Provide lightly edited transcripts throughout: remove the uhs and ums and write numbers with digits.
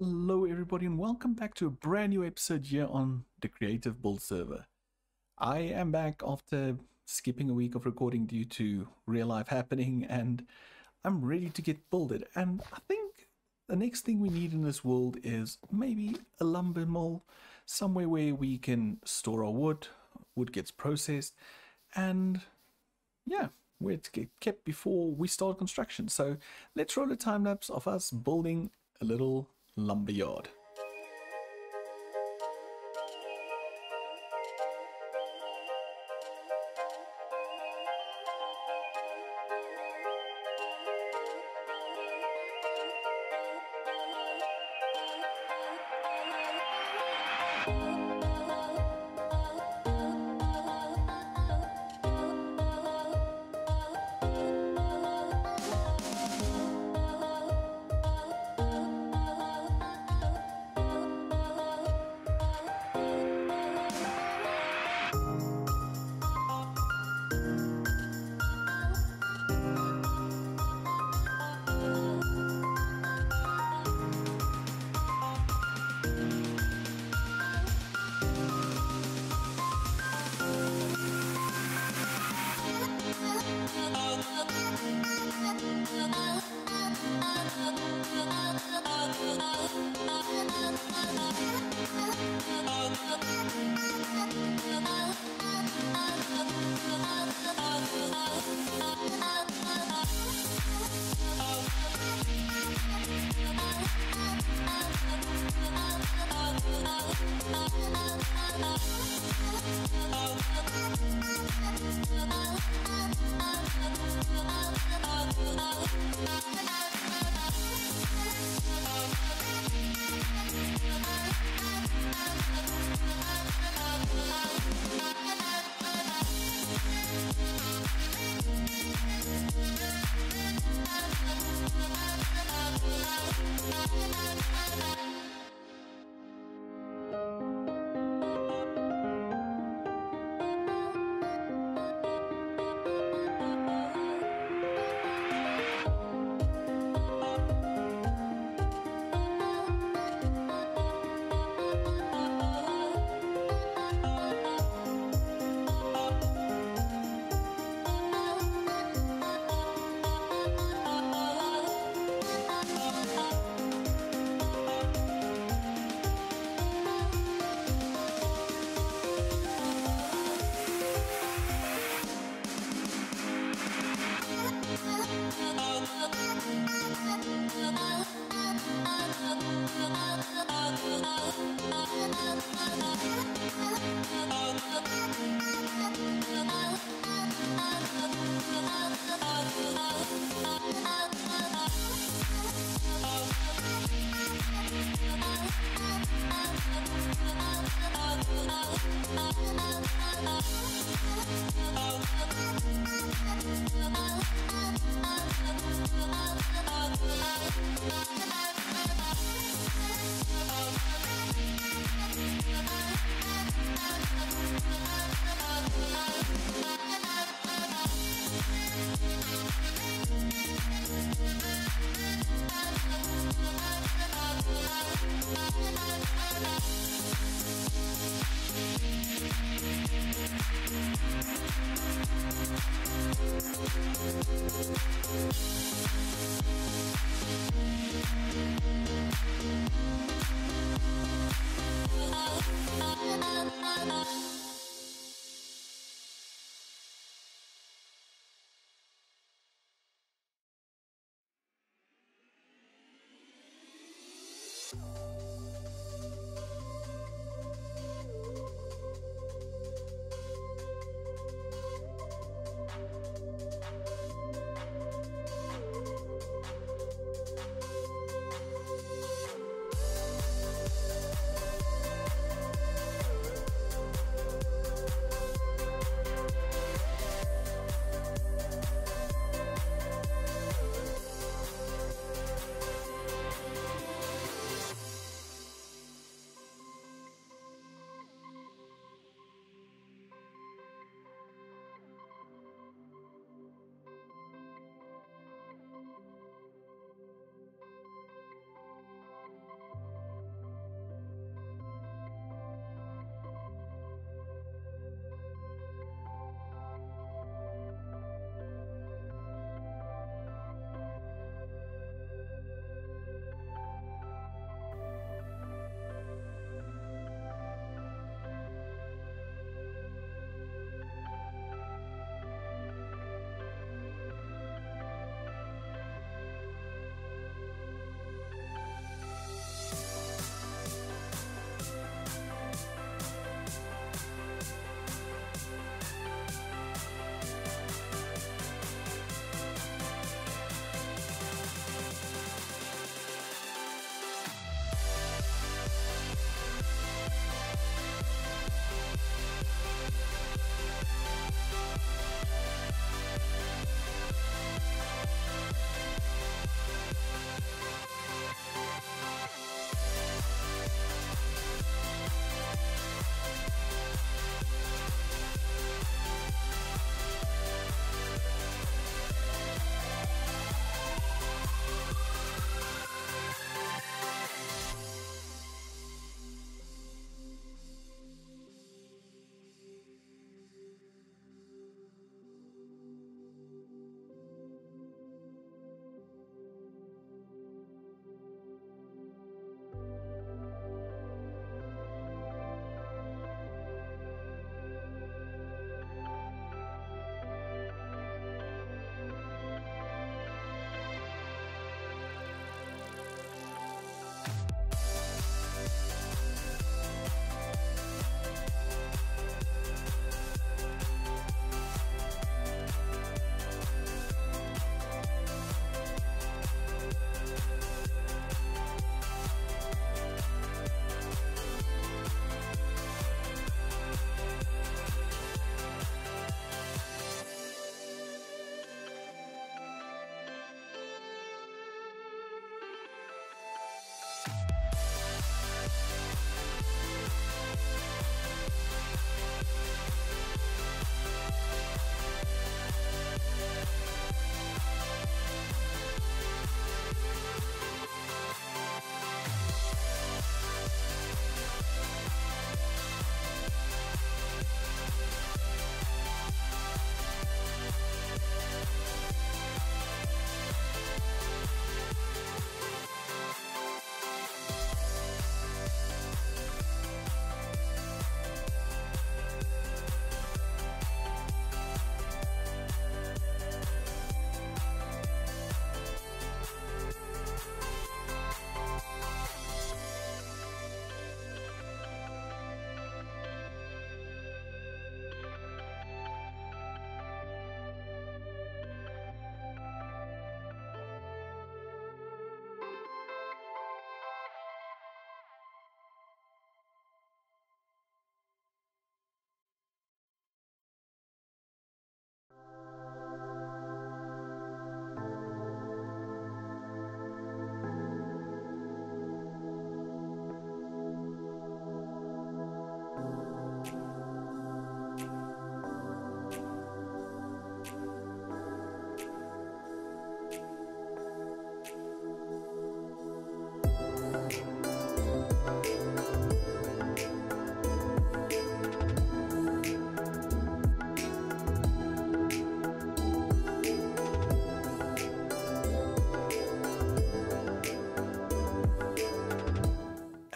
Hello everybody and welcome back to a brand new episode here on the Creative Build server. I am back after skipping a week of recording due to real life happening, and I'm ready to get builded. And I think the next thing we need in this world is maybe a lumber mill, somewhere where we can store our wood gets processed, and yeah, where it's kept before we start construction. So let's roll a time lapse of us building a little lumberyard.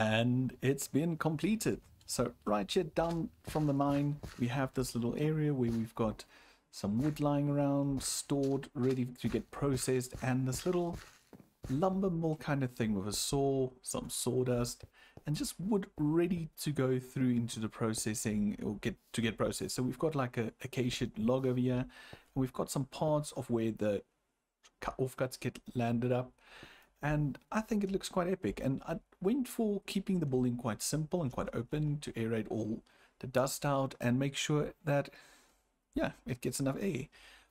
and it's been completed. So right here, done from the mine, we have this little area where we've got some wood lying around, stored, ready to get processed, and this little lumber mill kind of thing with a saw, some sawdust, and just wood ready to go through into the processing or get processed. So we've got like a acacia log over here, and we've got some parts of where the offcuts get landed up, and I think it looks quite epic. And I went for keeping the building quite simple and quite open to aerate all the dust out and make sure that, yeah, it gets enough air.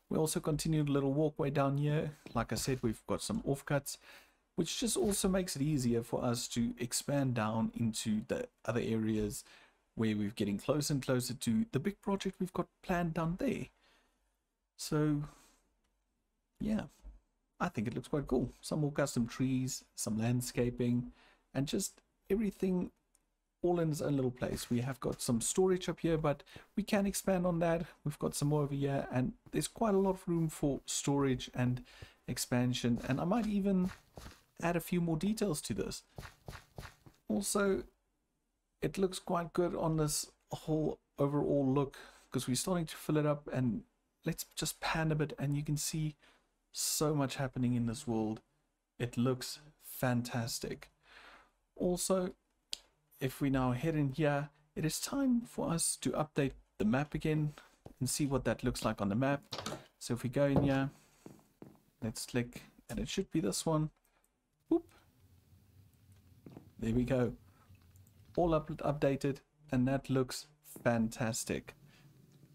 We also continued a little walkway down here. Like I said, we've got some offcuts, which just also makes it easier for us to expand down into the other areas where we're getting closer and closer to the big project we've got planned down there. So, yeah, I think it looks quite cool. Some more custom trees, some landscaping, and just everything all in its own little place. We have got some storage up here, but we can expand on that. We've got some more over here, and there's quite a lot of room for storage and expansion, and I might even add a few more details to this. Also, it looks quite good on this whole overall look, because we're starting to fill it up. And let's just pan a bit, and you can see so much happening in this world. It looks fantastic. Also, if we now head in here, it is time for us to update the map again and see what that looks like on the map. So if we go in here, let's click, and it should be this one. Whoop. There we go. All updated, and that looks fantastic.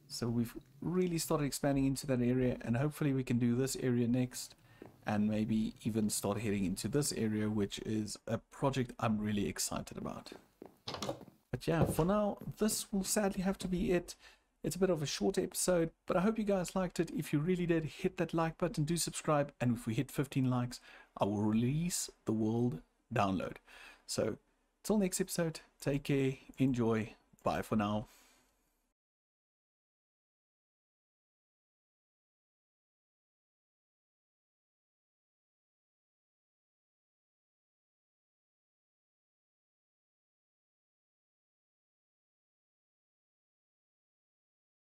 So we've really started expanding into that area, and hopefully we can do this area next, and maybe even start heading into this area, which is a project I'm really excited about. But yeah, for now, this will sadly have to be it. It's a bit of a short episode, but I hope you guys liked it. If you really did, hit that like button, do subscribe, and if we hit 15 likes, I will release the world download. So, till next episode, take care, enjoy, bye for now.